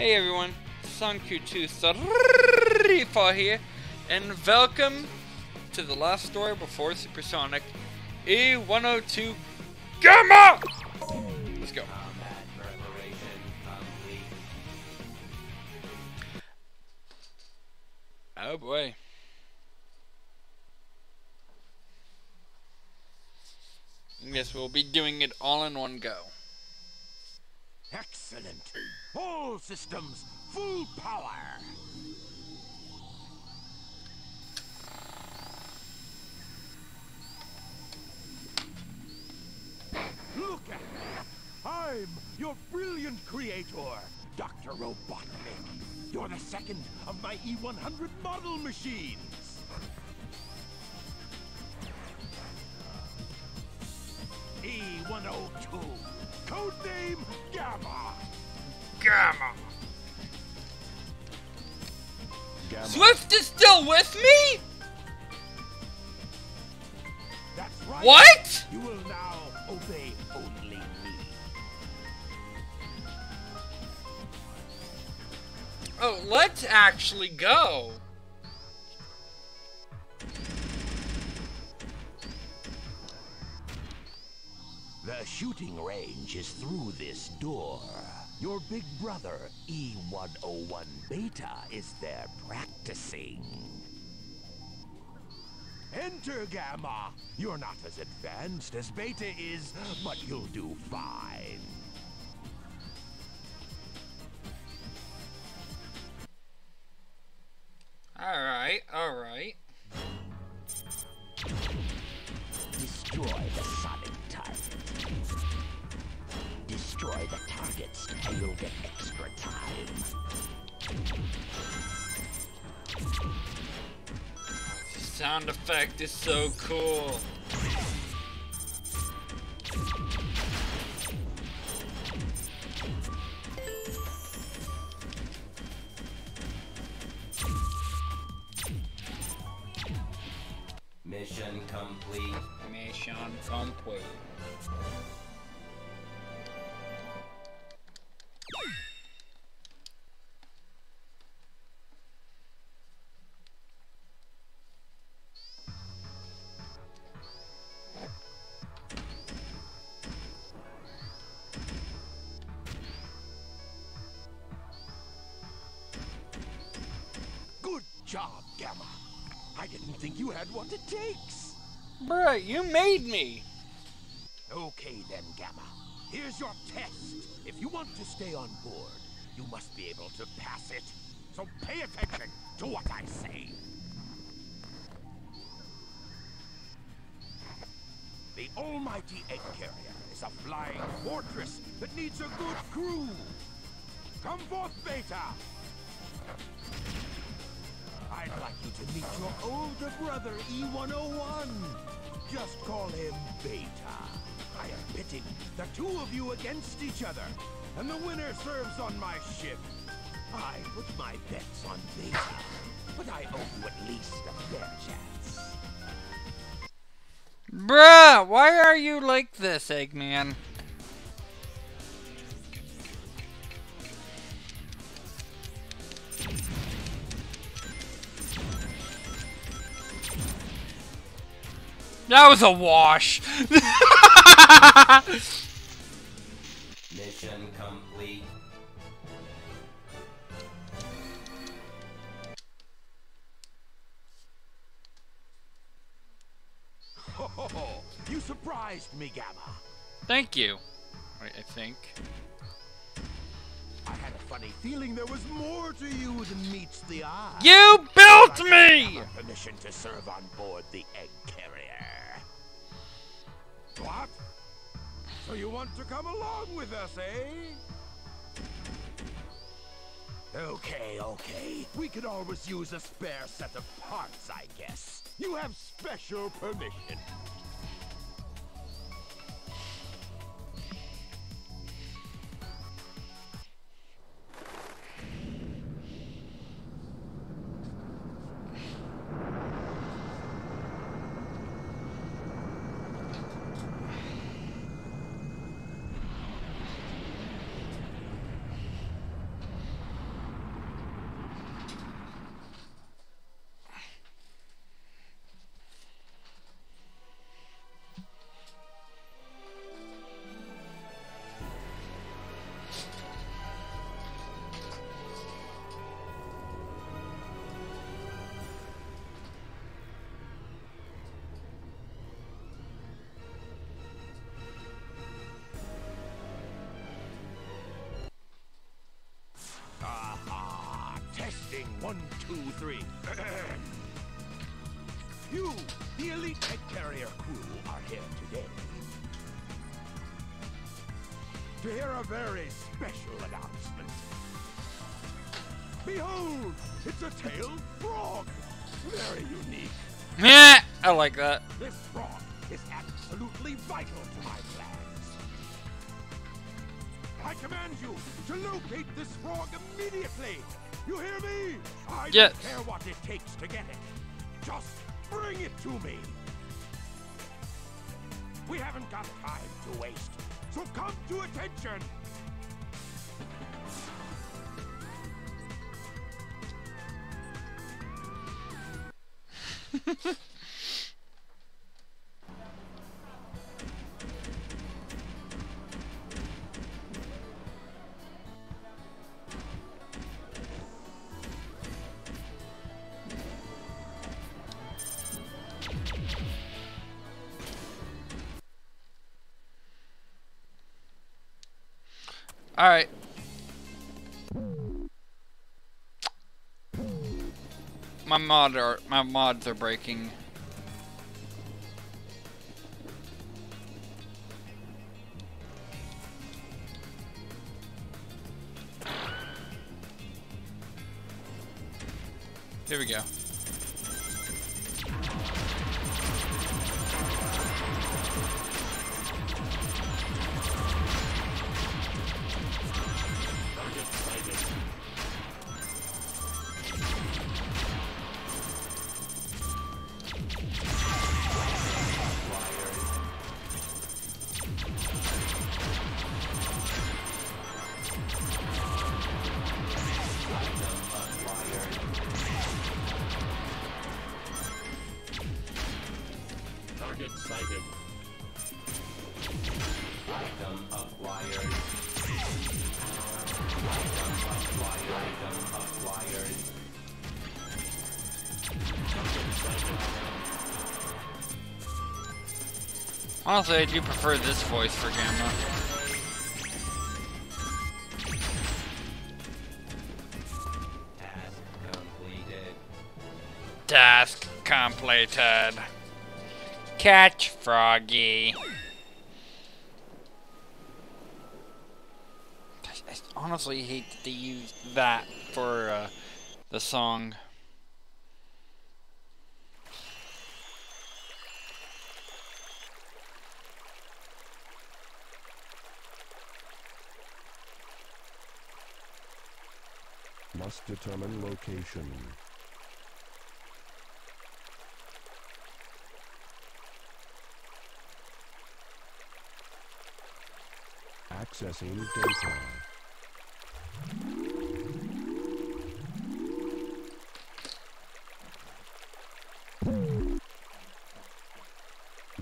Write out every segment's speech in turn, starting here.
Hey everyone, Sonku234 here, and welcome to the last story before Supersonic E102 Gamma! Let's go. Oh boy. Yes, we'll be doing it all in one go. Excellent. All systems full power. Look at me. I'm your brilliant creator, Dr. Robotnik. You're the second of my E-100 model machines. E-102. Codename Gamma. Gamma. Gamma. Swift is still with me? That's right. What? You will now obey only me. Oh, let's actually go. The shooting range is through this door. Your big brother, E-101 Beta, is there practicing. Enter, Gamma! You're not as advanced as Beta is, but you'll do fine. Alright, alright. Destroy the Sonic target. Destroy the targets, and you'll get extra time. The sound effect is so cool. Mission complete. Mission complete. Good job, Gamma. I didn't think you had what it takes. Bruh, you made me. Okay then, Gamma. Here's your test. If you want to stay on board, you must be able to pass it. So pay attention to what I say. The almighty Egg Carrier is a flying fortress that needs a good crew. Come forth, Beta. I'd like you to meet your older brother, E-101. Just call him Beta. I am pitting the two of you against each other, and the winner serves on my ship. I put my bets on Beta, but I owe you at least a fair chance. Bruh, why are you like this, Eggman? That was a wash. Mission complete. Oh, you surprised me, Gamma. Thank you. Right, I think. I had a funny feeling there was more to you than meets the eye. You built me. Permission to serve on board the Egg Carrier. What? So you want to come along with us, eh? Okay, okay. We could always use a spare set of parts, I guess. You have special permission. 1, 2, 3. You, the elite Egg Carrier crew, are here today to hear a very special announcement. Behold, it's a tailed frog. Very unique. Yeah, I like that. This frog is absolutely vital to my plans. I command you to locate this frog immediately. You hear me? I don't care what it takes to get it. Just bring it to me. We haven't got time to waste, so come to attention. All right. My mods are breaking. Here we go. Honestly, I do prefer this voice for Gamma. Task completed. Task completed. Catch Froggy. I honestly hate that they use that for the song. Must determine location. Accessing data.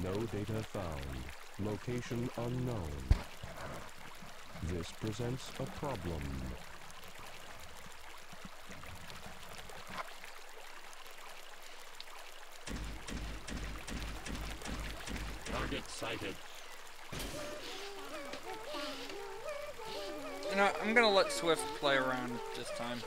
No data found. Location unknown. This presents a problem. Target sighted. You know, I'm gonna let Swift play around this time.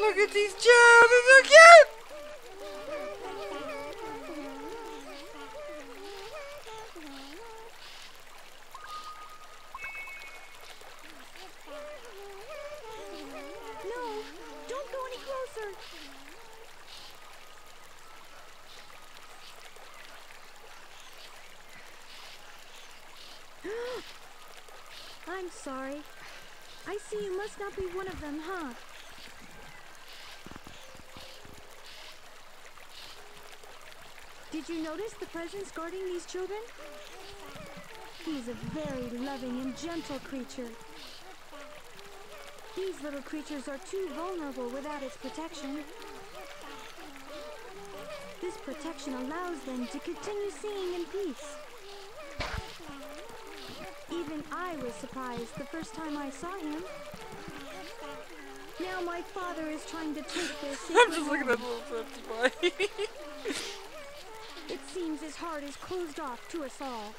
Look at these jobs, they're so cute! I'm sorry. I see you must not be one of them, huh? Did you notice the presence guarding these children? He's a very loving and gentle creature. These little creatures are too vulnerable without its protection. This protection allows them to continue singing in peace. Even I was surprised the first time I saw him. Now my father is trying to take this. I'm just looking at little Fluffy Boy. It seems his heart is closed off to us all.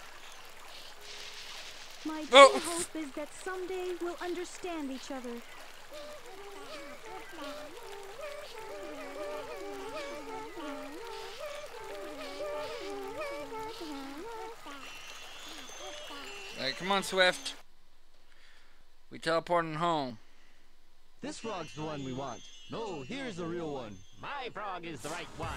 My dear hope is that someday we'll understand each other. Alright, come on, Swift. We teleporting home. This frog's the one we want. No, here's the real one. My frog is the right one.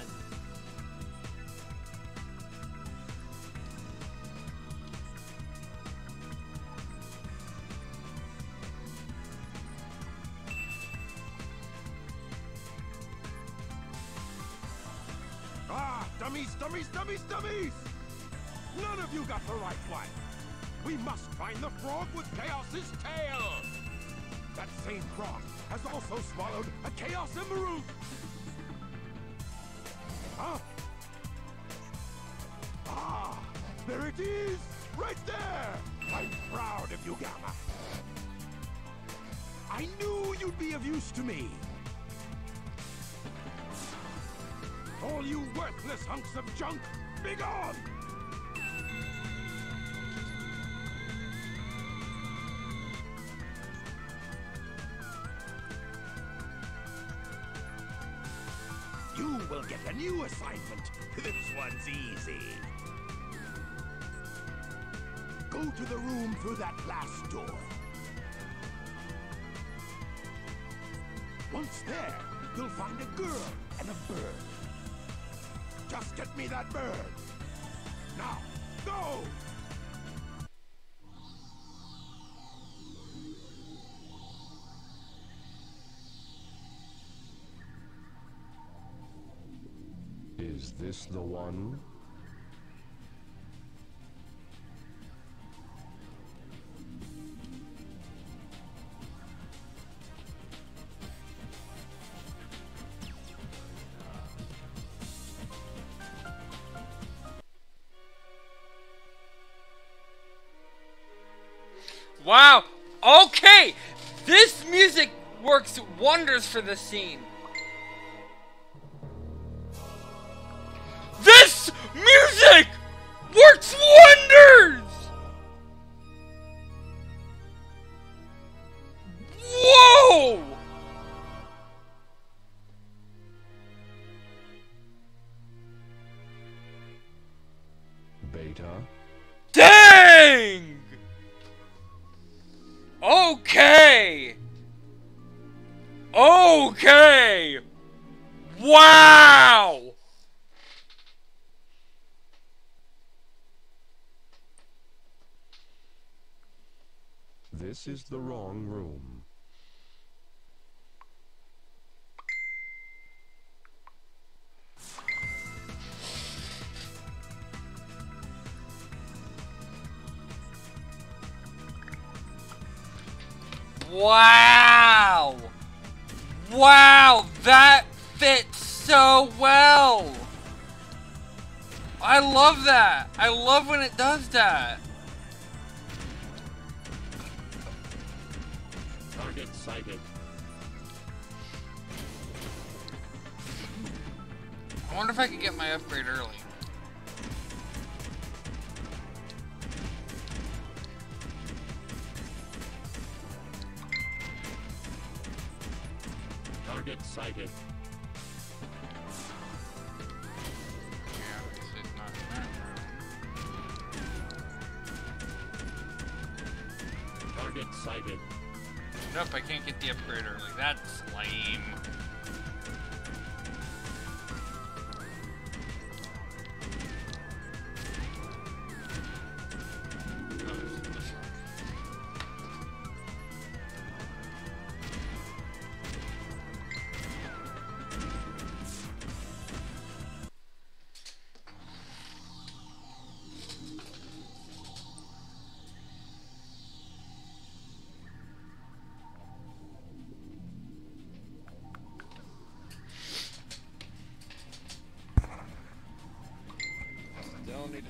Ah, dummies, dummies, dummies, dummies! None of you got the right one. We must find the frog with Chaos's tail! That same frog has also swallowed a Chaos Emerald! Huh? Ah! There it is! Right there! I'm proud of you, Gamma! I knew you'd be of use to me! All you worthless hunks of junk, be gone! You will get a new assignment. This one's easy. Go to the room through that last door. Once there, you'll find a girl and a bird. Just get me that bird. Now, go! Is this the one? Wow! Okay! This music works wonders for the scene. Music works wonders! Whoa! Beta. Dang! Okay! Okay! Wow! This is the wrong room. Wow! Wow, that fits so well! I love that! I love when it does that! Excited. I wonder if I could get my upgrade early. Target sighted. Target sighted. Nope, I can't get the upgrade early. That's lame.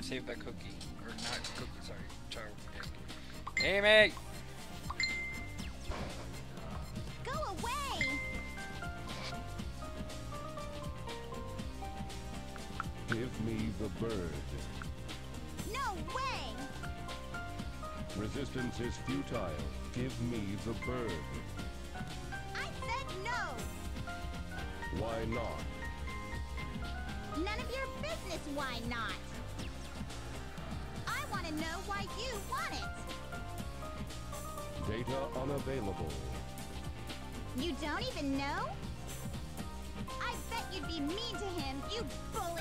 Save that cookie. Or not cookie, sorry. Tower egg. Hey, mate! Go away! Get me the bird. No way! Resistance is futile. Give me the bird. I said no! Why not? None of your business, why not? I want to know why you want it. Data unavailable. You don't even know? I bet you'd be mean to him, you bully!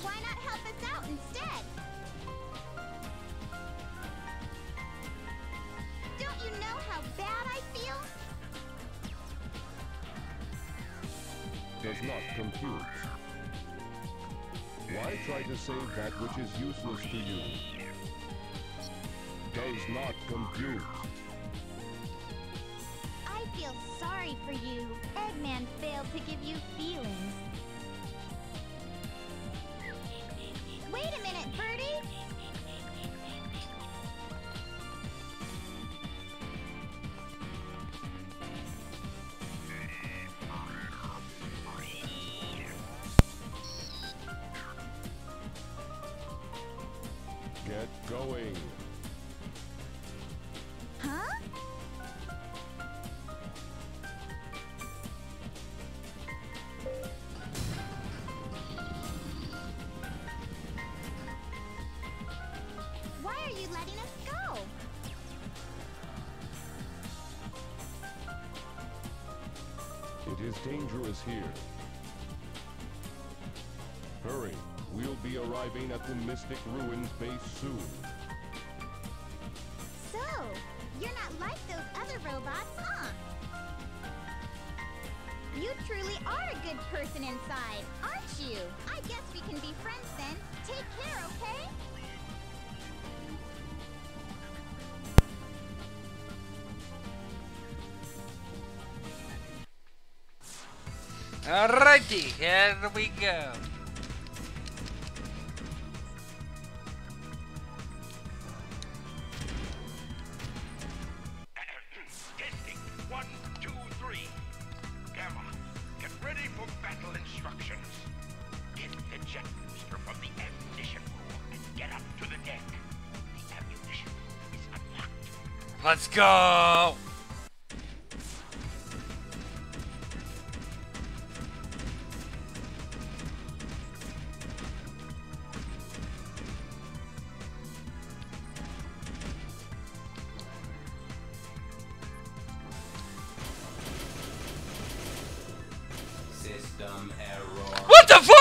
Why not help us out instead? Don't you know how bad I feel? Does not compute. Why try to save that which is useless to you? Does not compute. I feel sorry for you. Eggman failed to give you feelings. Wait a minute, Birdie! Get going. Huh? Why are you letting us go? It is dangerous here. Hurry, we'll be arriving at the Mystic Ruins base soon. So, you're not like those other robots, huh? You truly are a good person inside, aren't you? I guess we can be friends then. Take care, okay? Alrighty, here we go. Testing, 1, 2, 3. Gamma, get ready for battle instructions. Get the jet booster from the ammunition room and get up to the deck. The ammunition is unlocked. Let's go! What the fuck?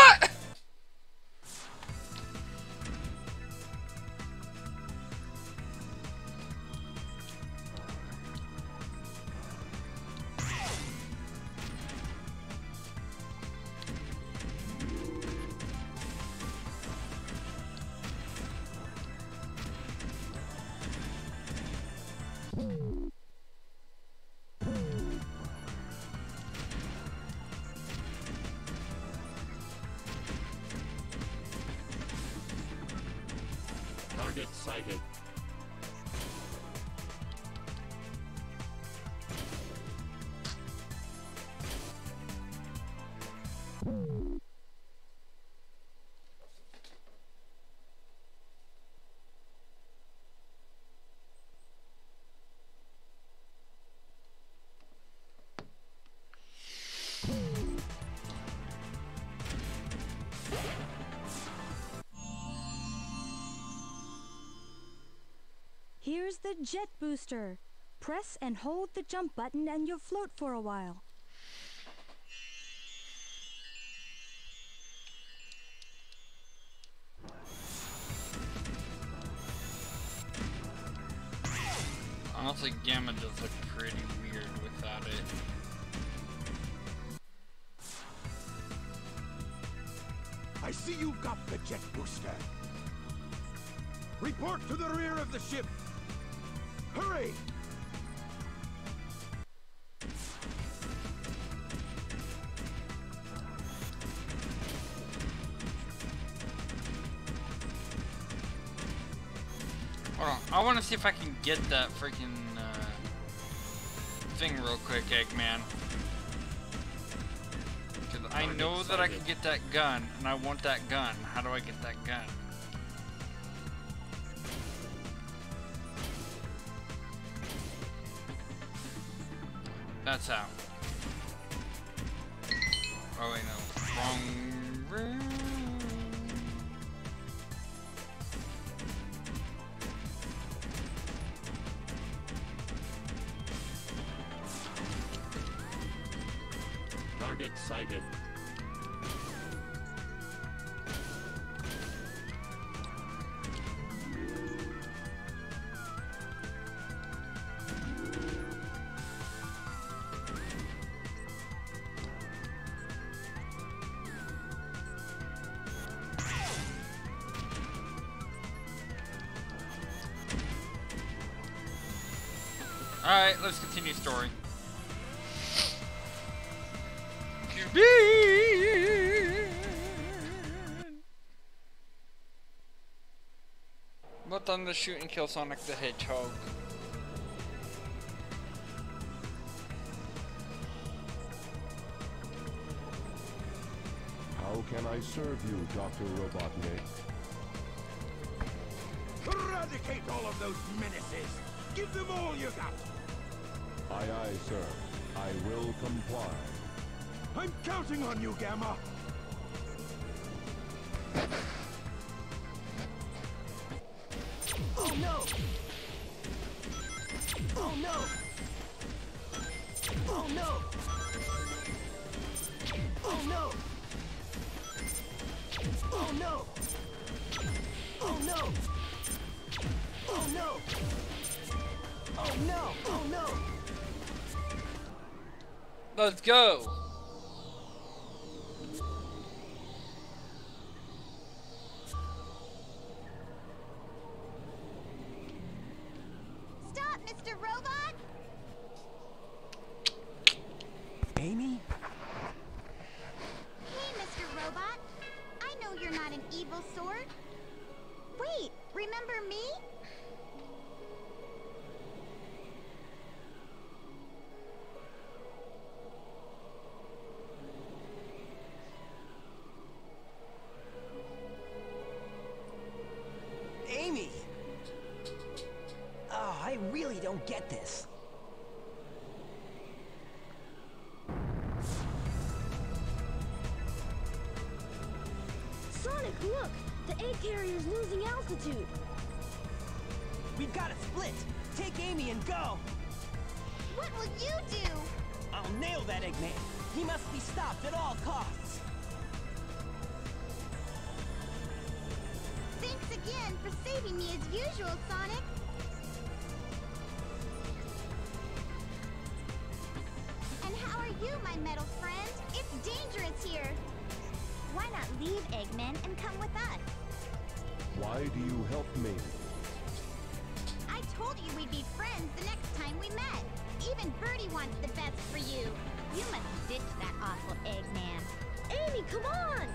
Excited. Here's the jet booster. Press and hold the jump button and you'll float for a while. Honestly, Gamma does look pretty weird without it. I see you got the jet booster. Report to the rear of the ship. Hurry! Hold on, I want to see if I can get that freaking thing real quick, Eggman. Because I know that I can get that gun, and I want that gun. How do I get that gun? That's how. Oh wait, no. Wrong room. Target sighted. Alright, let's continue story. What on the shoot and kill Sonic the Hedgehog? How can I serve you, Dr. Robotnik? Eradicate all of those menaces! Give them all you got! Aye, aye, sir. I will comply. I'm counting on you, Gamma! Oh no! Oh no! Oh no! Oh no! Oh no! Oh no! Oh no! Oh no! Oh no! Let's go! Stop, Mr. Robot! Amy? Hey, Mr. Robot. I know you're not an evil sort. Wait, remember me? Get this. Sonic, look! The Egg Carrier's losing altitude. We've got to split. Take Amy and go. What will you do? I'll nail that Eggman. He must be stopped at all costs. Thanks again for saving me as usual, Sonic. You, my metal friend, it's dangerous here. Why not leave Eggman and come with us? Why do you help me? I told you we'd be friends the next time we met. Even Birdie wants the best for you. You must ditch that awful Eggman. Amy, come on!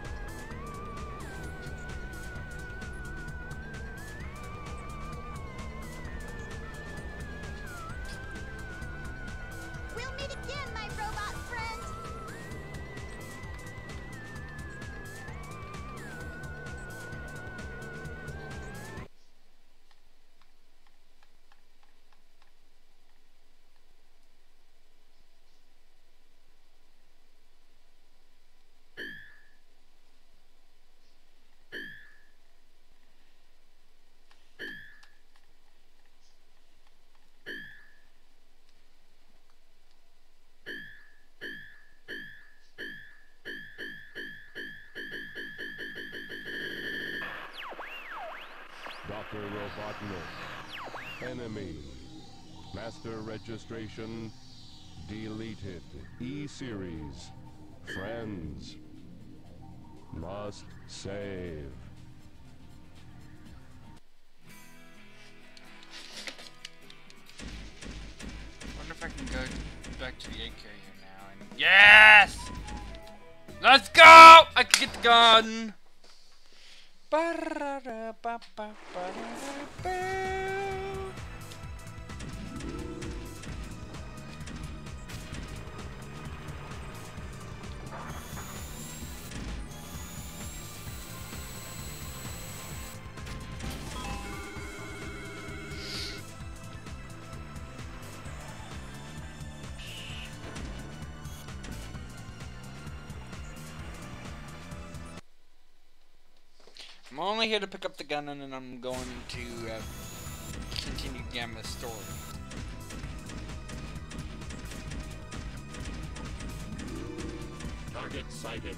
Dr. Robotnik, enemy, master registration, deleted, E-series, friends, must save. Wonder if I can go back to the AK here now and yes! Let's go! I can get the gun! I'm only here to pick up the gun, and then I'm going to continue Gamma's story. Target sighted.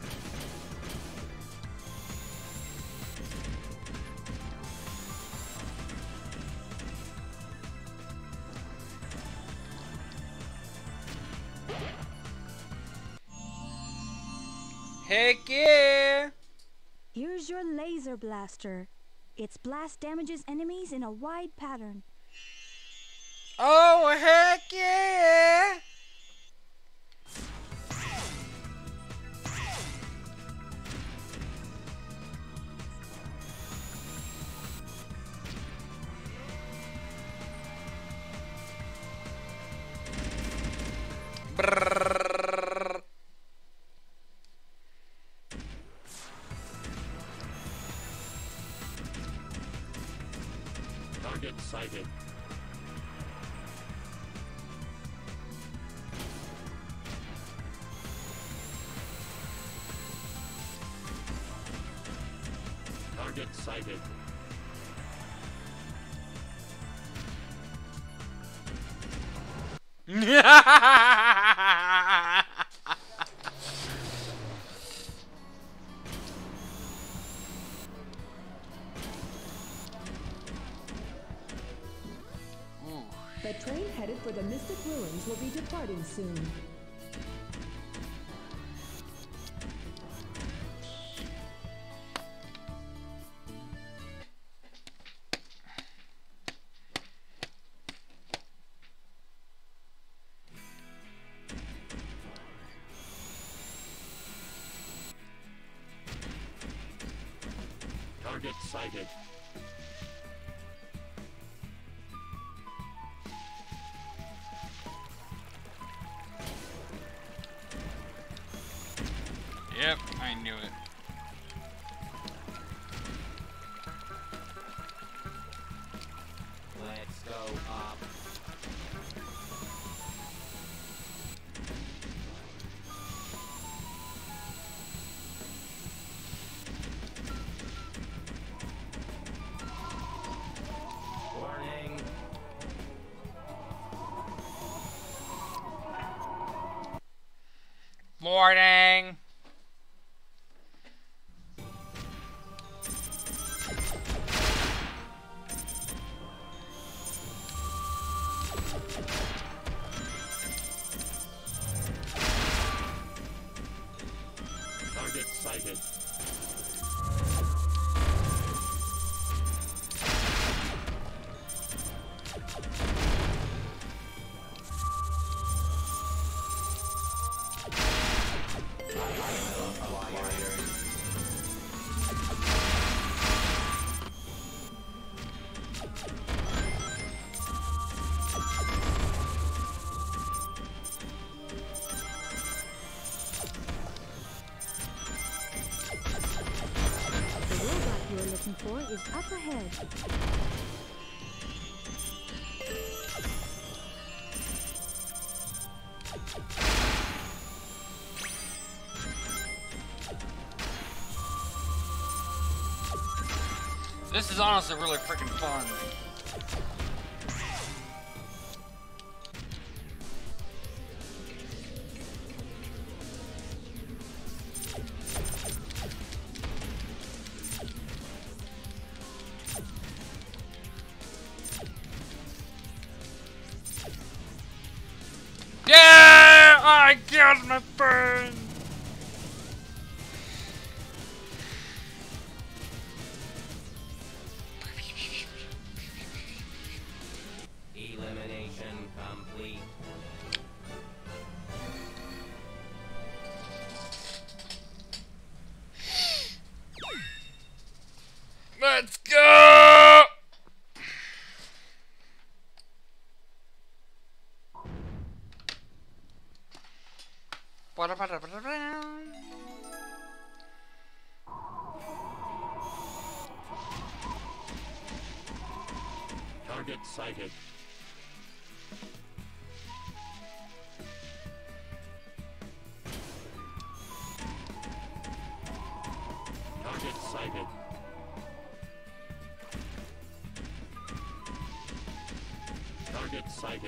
Heck yeah! Here's your laser blaster. Its blast damages enemies in a wide pattern. Oh, heck yeah! The train headed for the Mystic Ruins will be departing soon. Yep, I knew it. Let's go up. Warning. Warning. Is up ahead. This is honestly really freaking fun. Target sighted. Target sighted.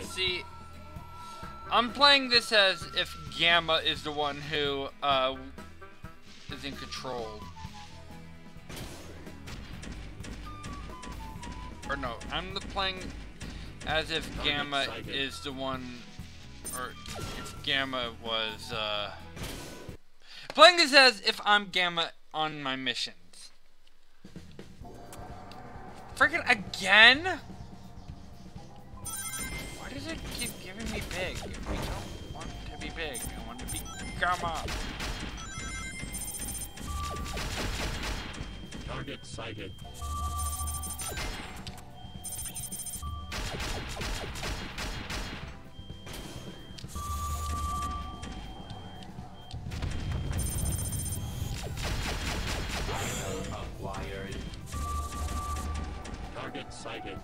See, I'm playing this as if Gamma is the one who is in control. Or no, I'm playing as if Gamma is the one, or if Gamma was, playing this as if I'm Gamma on my missions. Frickin' again? Why does it keep giving me big? If we don't want to be big, I want to be Gamma. Target sighted. Acquired. Target sighted.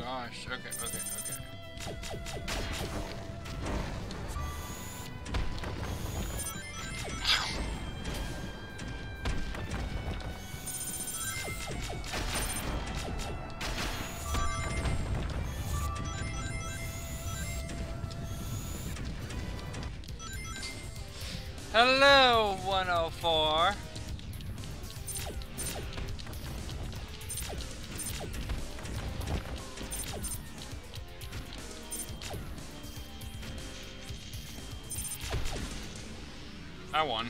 Gosh, okay. Hello, 104. I won.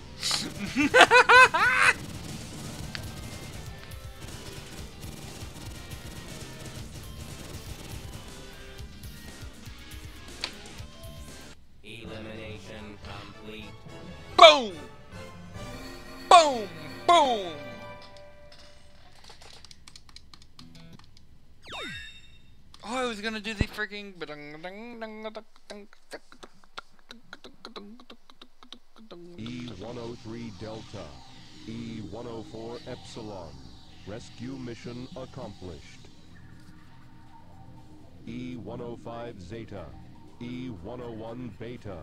Elimination complete. Boom! Boom! Boom! Oh, I was gonna do the freaking... E-103 Delta, E-104 Epsilon, rescue mission accomplished. E-105 Zeta, E-101 Beta,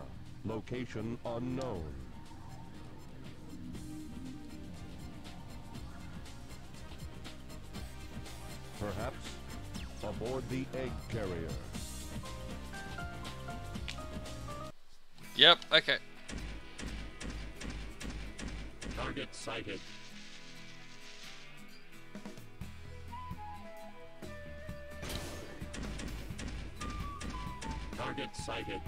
location unknown. Perhaps aboard the Egg Carrier. Yep, okay. Target sighted. Target sighted.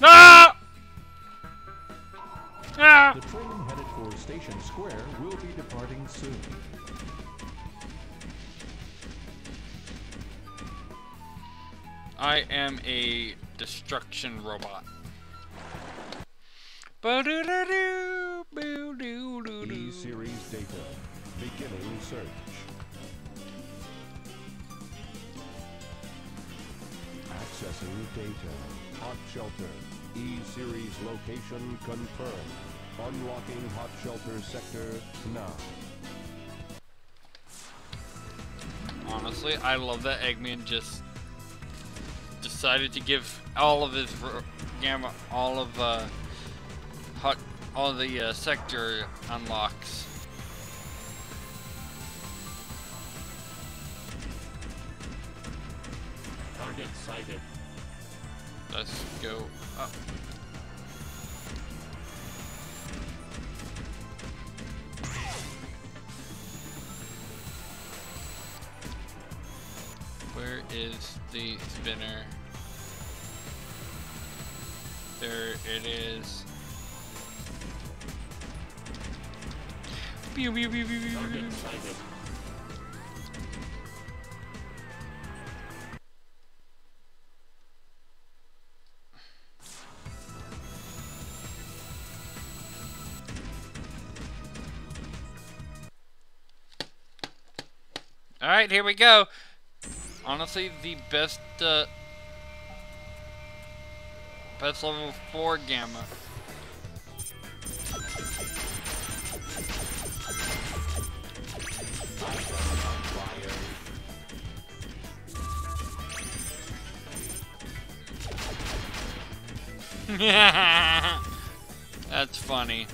No! Ah! The train headed for Station Square will be departing soon. I am a destruction robot. E-Series data. Beginning search. Accessing data. Hot Shelter. E-Series location confirmed. Unlocking Hot Shelter sector now. Honestly, I love that Eggman just... decided to give all of his Gamma, all the sector unlocks. Targets. excited. Let's go up. Where is the spinner? There it is. Alright, here we go. Honestly, the best level 4 Gamma. That's funny.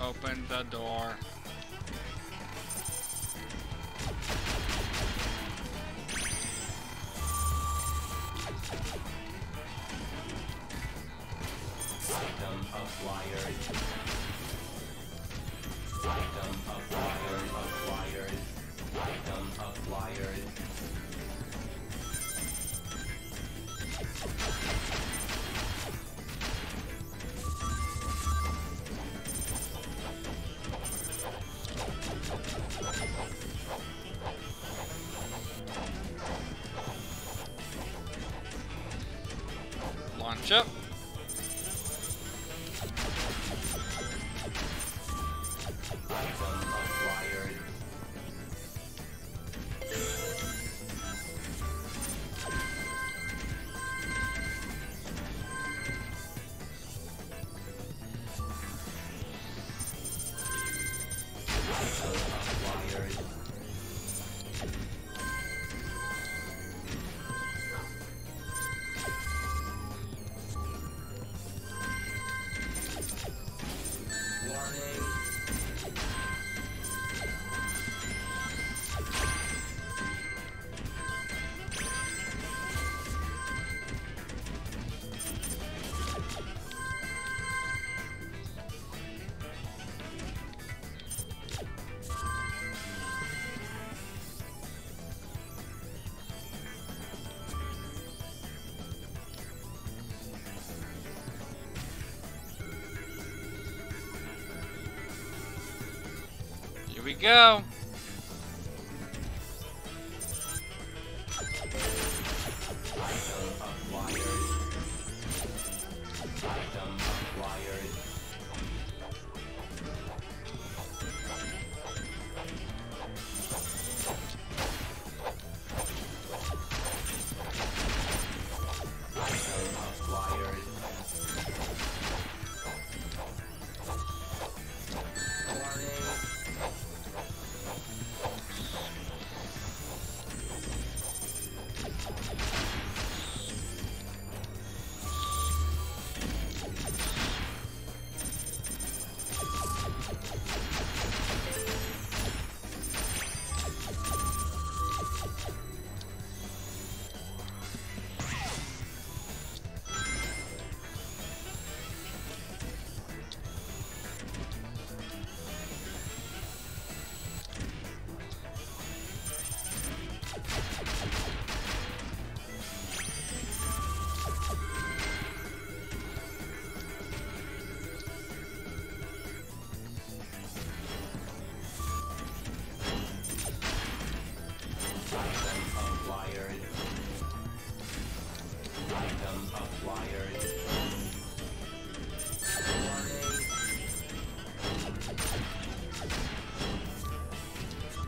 Open the door. Up. Here we go.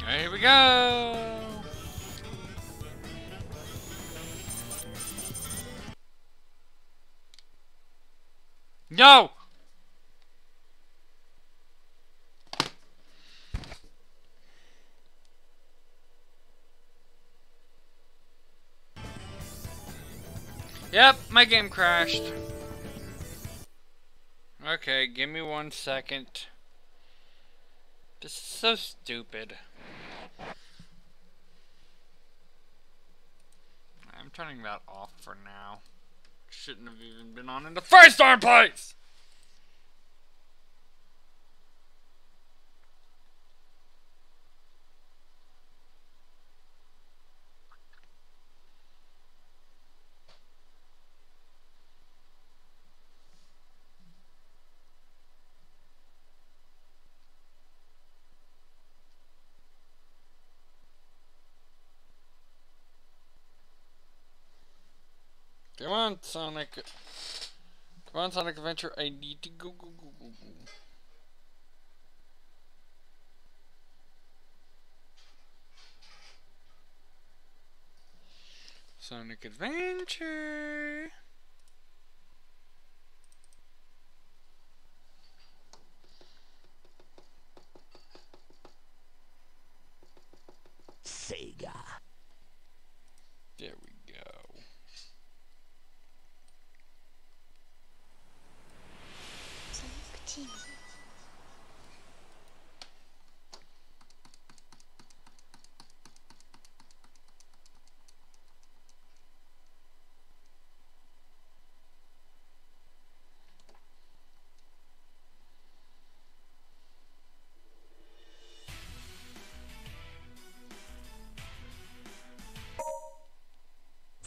Right, here we go! No! Yep, my game crashed. Okay, give me 1 second. This is so stupid. I'm turning that off for now. Shouldn't have even been on in the first darn place! Come on, Sonic. Come on, Sonic Adventure. I need to go, go, go, go, go. Sonic Adventure. Sega. There we go.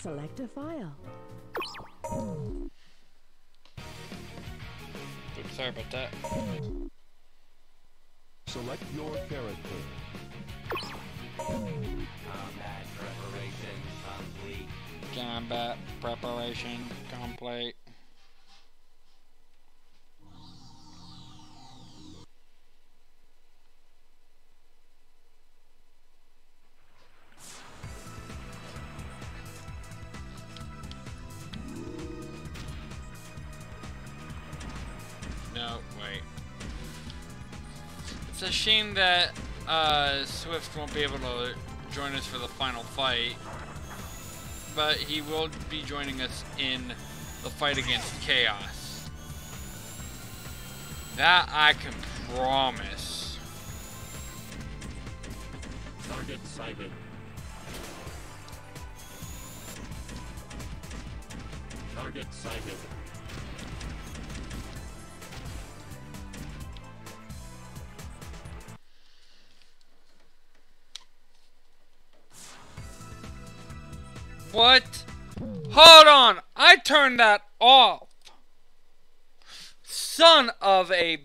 Select a file. Oops, sorry about that. Select your character. Combat preparation complete. Combat preparation complete. It's a shame that Swift won't be able to join us for the final fight, but he will be joining us in the fight against Chaos. That I can promise. Target sighted. Target sighted. What? Hold on! I turned that off! Son of a...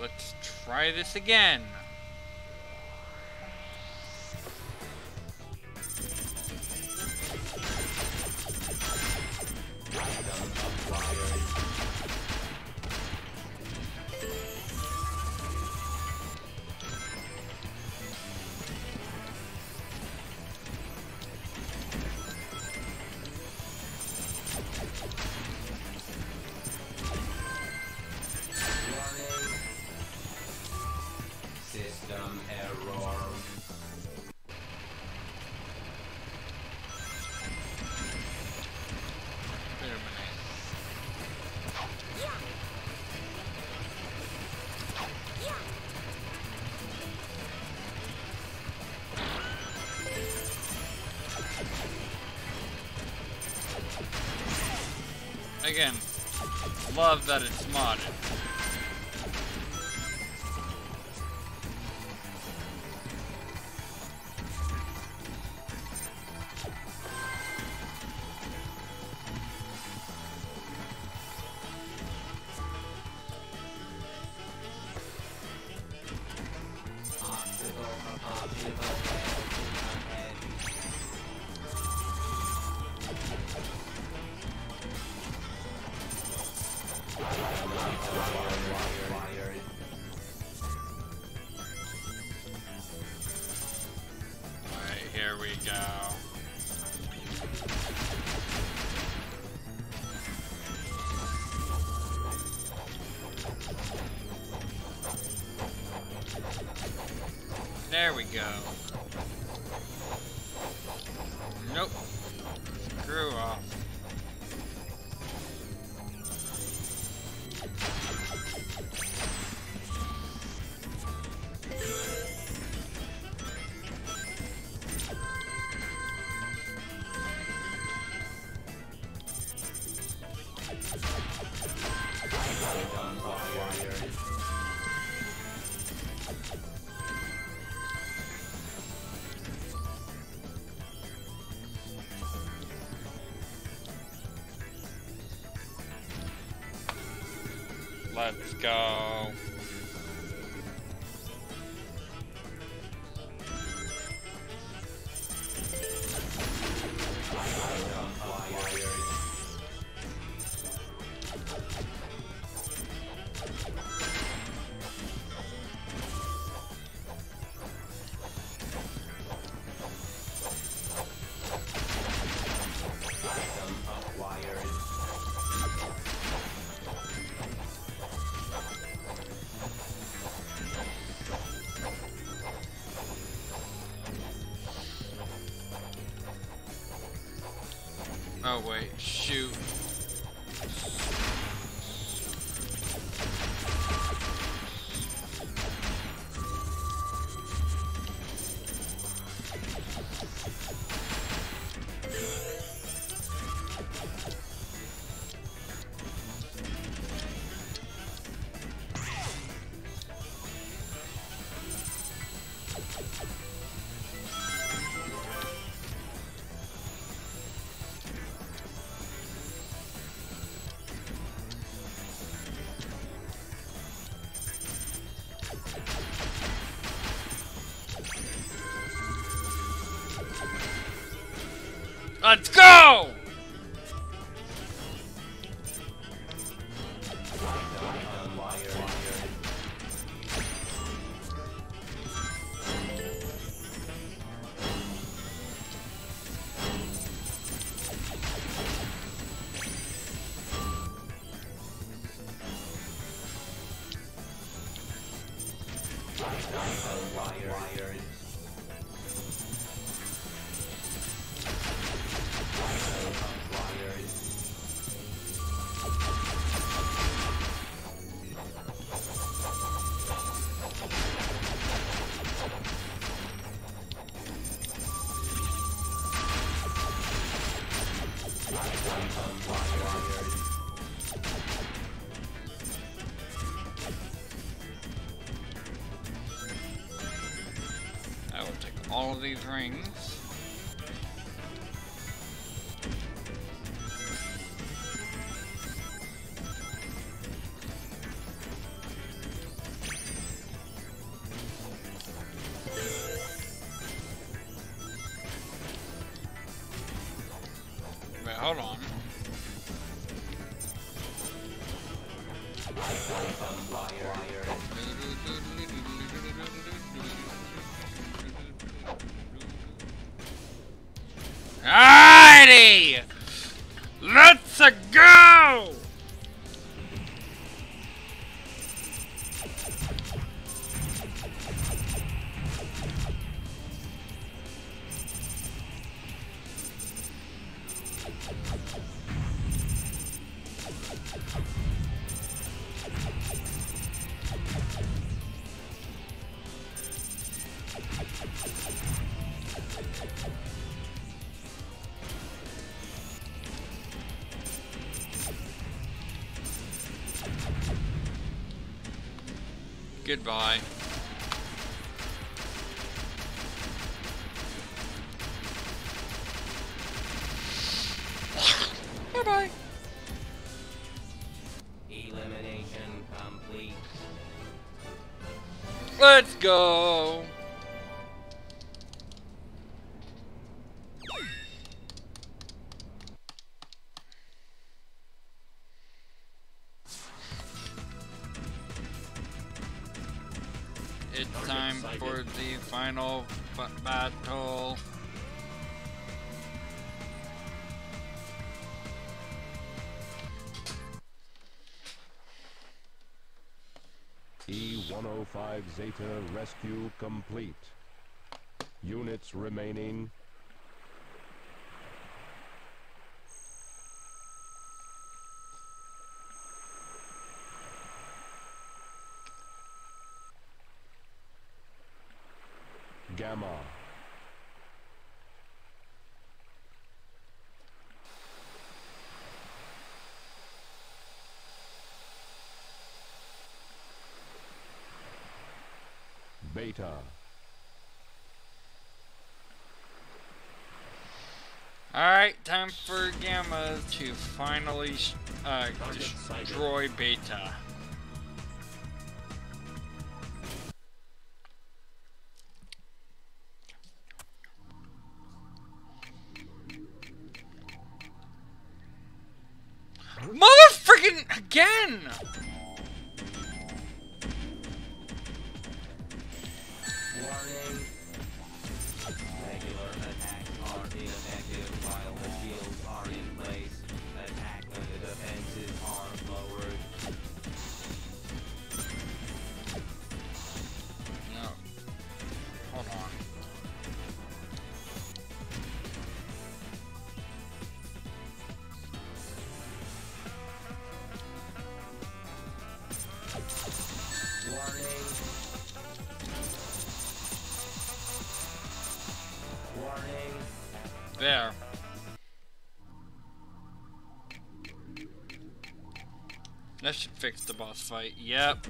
Let's try this again. Love that it's modded. There we go. Nope. Screw off. Let's go. Oh wait, shoot. Let's go! I will take all of these rings. Hold on. Alrighty! Let's go! Goodbye. Bye-bye. Elimination complete. Let's go. It's time for the final battle. E-105 Zeta rescue complete. Units remaining. Gamma. Beta. Alright, time for Gamma to finally destroy Beta. Motherfreaking again! There. That should fix the boss fight. Yep.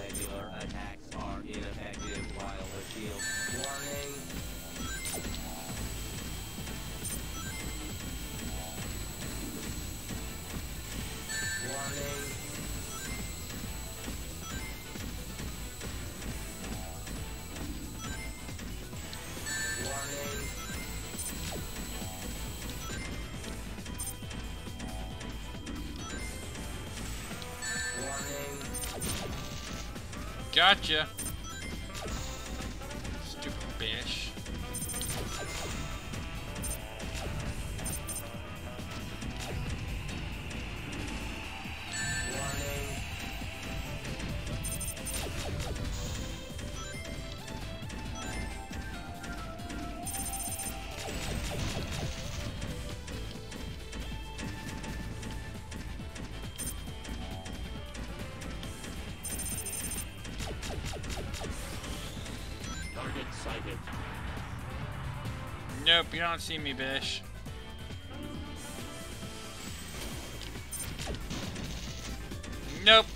Regular attacks are ineffective while the shield. Warning. Gotcha. Stupid bitch. Nope, you don't see me, bish. Nope.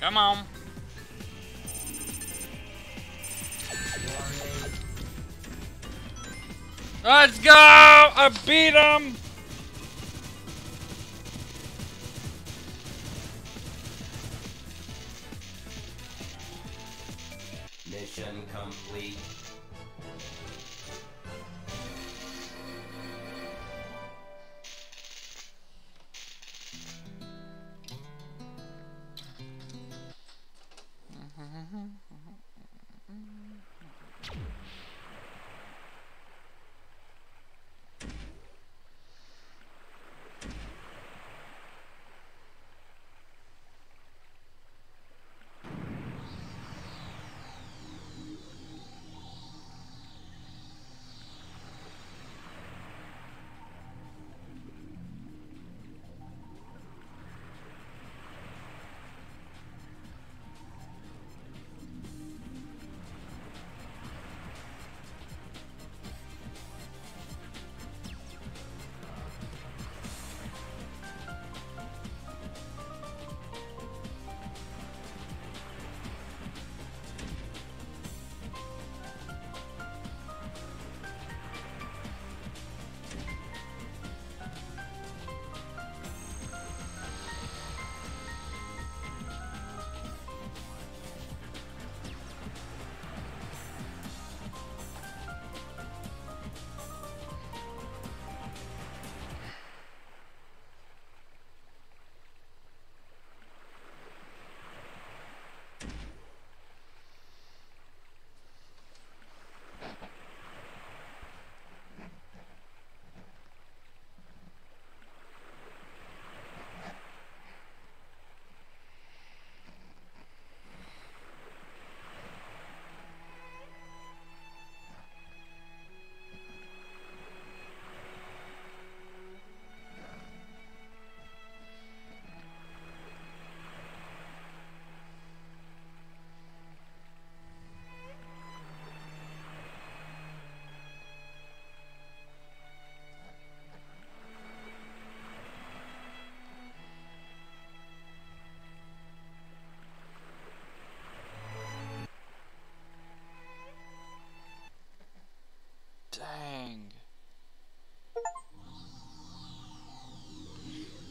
Come on. Let's go! I beat him! Mission complete.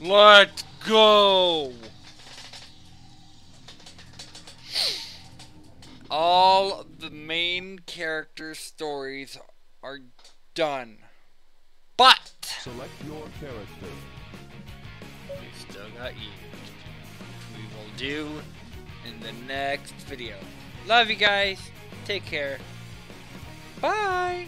Let's go! All the main character stories are done. But select your character. We still got you. We will do in the next video. Love you guys. Take care. Bye.